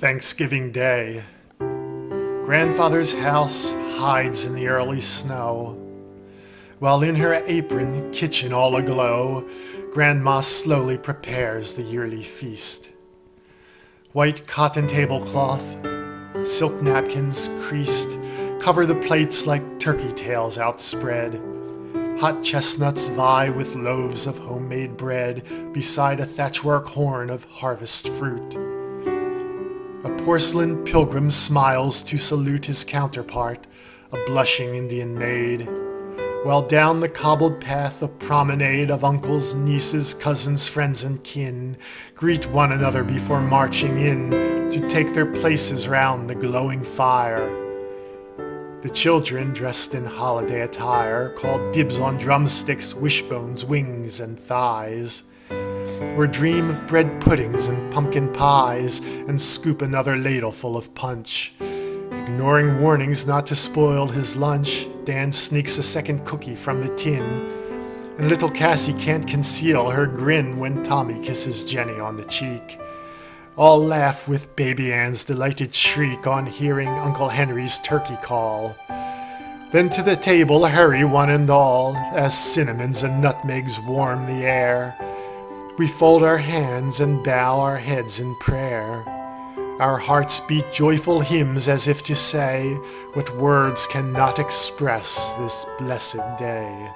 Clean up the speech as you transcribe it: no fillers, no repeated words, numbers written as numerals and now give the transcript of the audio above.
Thanksgiving Day. Grandfather's house hides in the early snow, while in her apron, kitchen all aglow, Grandma slowly prepares the yearly feast. White cotton tablecloth, silk napkins creased, cover the plates like turkey tails outspread. Hot chestnuts vie with loaves of homemade bread beside a thatchwork horn of harvest fruit. A porcelain pilgrim smiles to salute his counterpart, a blushing Indian maid, while down the cobbled path a promenade of uncles, nieces, cousins, friends, and kin greet one another before marching in to take their places round the glowing fire. The children, dressed in holiday attire, called dibs on drumsticks, wishbones, wings, and thighs, or dream of bread puddings and pumpkin pies, and scoop another ladleful of punch. Ignoring warnings not to spoil his lunch, Dan sneaks a second cookie from the tin, and little Cassie can't conceal her grin when Tommy kisses Jenny on the cheek. All laugh with Baby Ann's delighted shriek on hearing Uncle Henry's turkey call. Then to the table hurry one and all, as cinnamons and nutmegs warm the air. We fold our hands and bow our heads in prayer. Our hearts beat joyful hymns as if to say what words cannot express this blessed day.